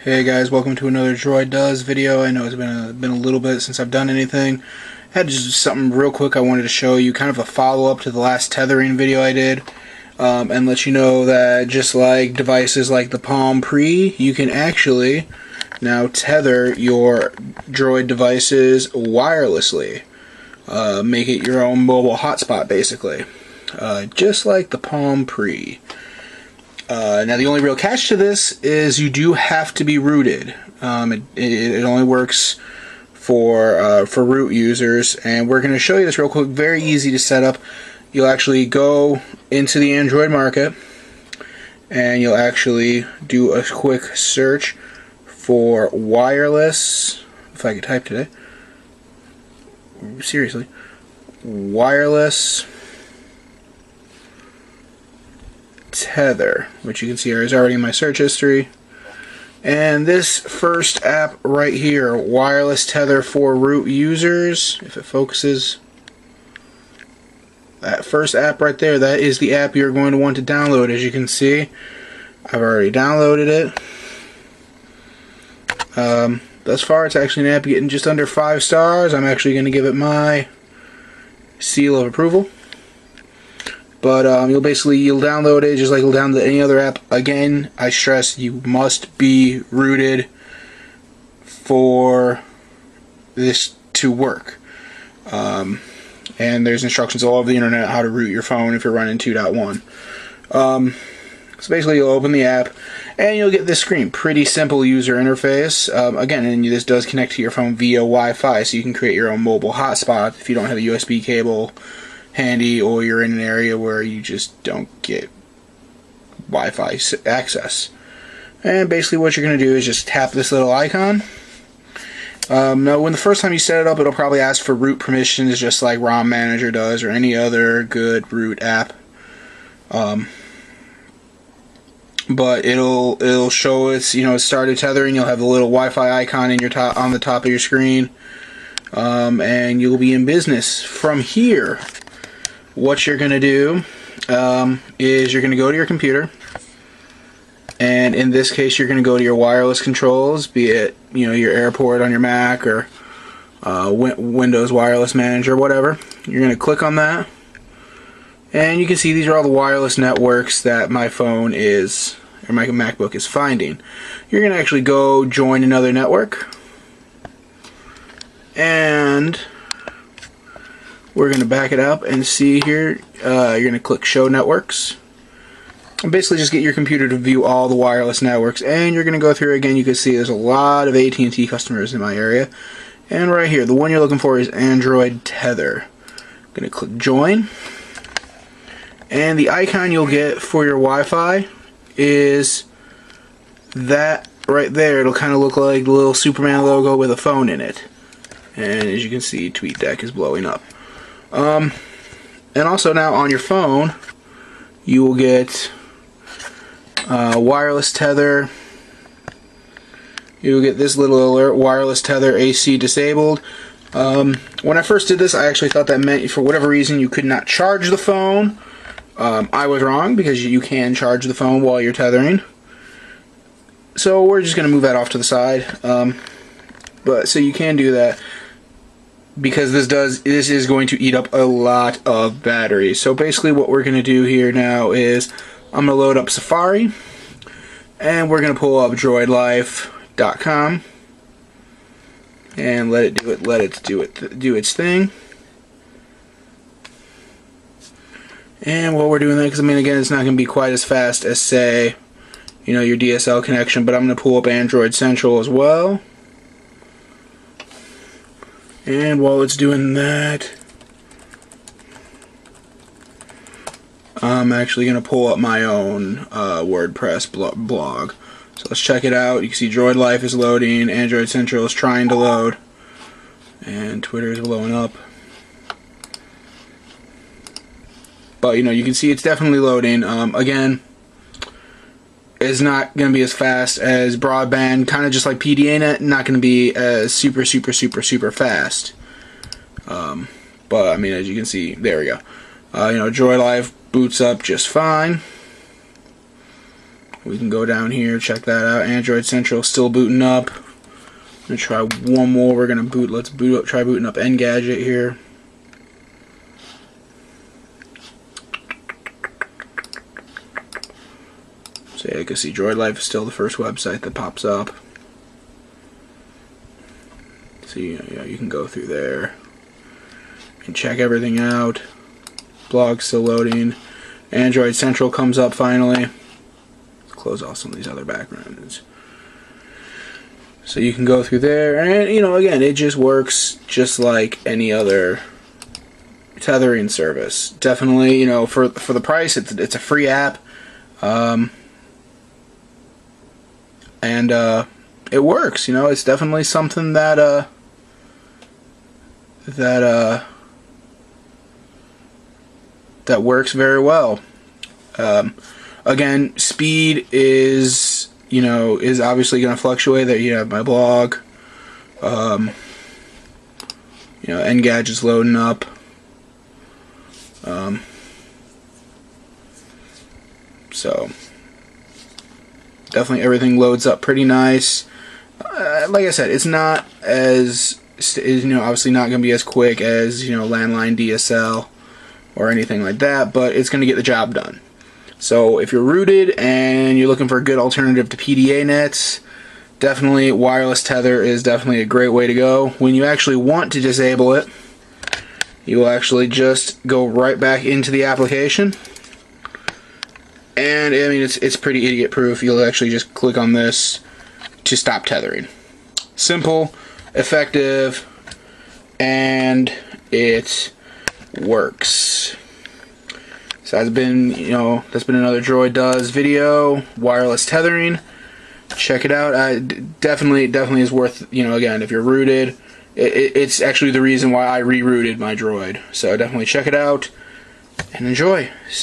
Hey guys, welcome to another Droid Does video. I know it's been a little bit since I've done anything. I had just something real quick I wanted to show you, kind of a follow-up to the last tethering video I did, and let you know that just like devices like the Palm Pre, you can actually now tether your Droid devices wirelessly. Make it your own mobile hotspot, basically. Just like the Palm Pre. Now the only real catch to this is you do have to be rooted. It only works for root users, and we're going to show you this real quick. Very easy to set up. You'll actually go into the Android market, and you'll actually do a quick search for wireless. If I could type today, seriously, wireless tether, which you can see here is already in my search history. And this first app right here, Wireless Tether for Root Users, if it focuses, that first app right there, that is the app you're going to want to download. As you can see, I've already downloaded it. Thus far, it's actually an app getting just under 5 stars. I'm actually going to give it my seal of approval. But you'll download it just like you'll download any other app. Again, I stress you must be rooted for this to work. And there's instructions all over the internet how to root your phone if you're running 2.1. So basically, you'll open the app and you'll get this screen. Pretty simple user interface. Again, and this does connect to your phone via Wi-Fi, so you can create your own mobile hotspot if you don't have a USB cable handy, or you're in an area where you just don't get Wi-Fi access. And basically what you're going to do is just tap this little icon. Now when the first time you set it up, it'll probably ask for root permissions, just like ROM Manager does or any other good root app. But it'll show its, it started tethering. You'll have the little Wi-Fi icon in your top, on the top of your screen, and you'll be in business from here. What you're going to do is you're going to go to your computer, and in this case you're going to go to your wireless controls, be it your Airport on your Mac or Windows Wireless Manager, whatever. You're going to click on that, and you can see these are all the wireless networks that my phone is, or my MacBook is finding. You're going to actually go join another network, and we're going to back it up and see here, you're going to click Show Networks. And basically just get your computer to view all the wireless networks. And you're going to go through again. You can see there's a lot of AT&T customers in my area. And right here, the one you're looking for is Android Tether. I'm going to click Join. And the icon you'll get for your Wi-Fi is that right there. It'll kind of look like the little Superman logo with a phone in it. And as you can see, TweetDeck is blowing up. And also now on your phone you will get wireless tether. You'll get this little alert, wireless tether AC disabled. When I first did this, I actually thought that meant for whatever reason you could not charge the phone. I was wrong, because you can charge the phone while you're tethering. So we're just going to move that off to the side. But so you can do that, because this is going to eat up a lot of batteries. So basically what we're going to do here now is I'm going to load up Safari, and we're going to pull up droidlife.com and let it do its thing. And while we're doing that, because again, it's not going to be quite as fast as, say, your DSL connection, but I'm going to pull up Android Central as well. And while it's doing that, I'm actually going to pull up my own WordPress blog. So let's check it out. You can see Droid Life is loading, Android Central is trying to load, and Twitter is blowing up. But you can see it's definitely loading. Again, it's not going to be as fast as broadband, kind of just like PDANet, not going to be as super fast. But as you can see, there we go. Droid Life boots up just fine. we can go down here, check that out. Android Central still booting up. I'm going to try one more. We're going to boot. Let's boot up. Try booting up Engadget here. So yeah, you can see Droid Life is still the first website that pops up. So you can go through there and check everything out. Blog's still loading. Android Central comes up finally. Let's close off some of these other backgrounds. So you can go through there, and again, it just works just like any other tethering service. Definitely, for the price, it's a free app, and it works. It's definitely something that that works very well. Again, speed is obviously going to fluctuate. There you have my blog. Engadget's loading up. So definitely everything loads up pretty nice. Like I said, it's not as obviously not going to be as quick as landline DSL or anything like that, but it's going to get the job done. So if you're rooted and you're looking for a good alternative to PDANet, definitely wireless tether is definitely a great way to go. When you actually want to disable it, you will actually just go right back into the application. And I mean, it's pretty idiot proof. You'll actually just click on this to stop tethering. Simple, effective, and it works. So that's been another Droid Does video, wireless tethering. Check it out. Definitely is worth, again, if you're rooted, it's actually the reason why I rerouted my Droid. So definitely check it out and enjoy. See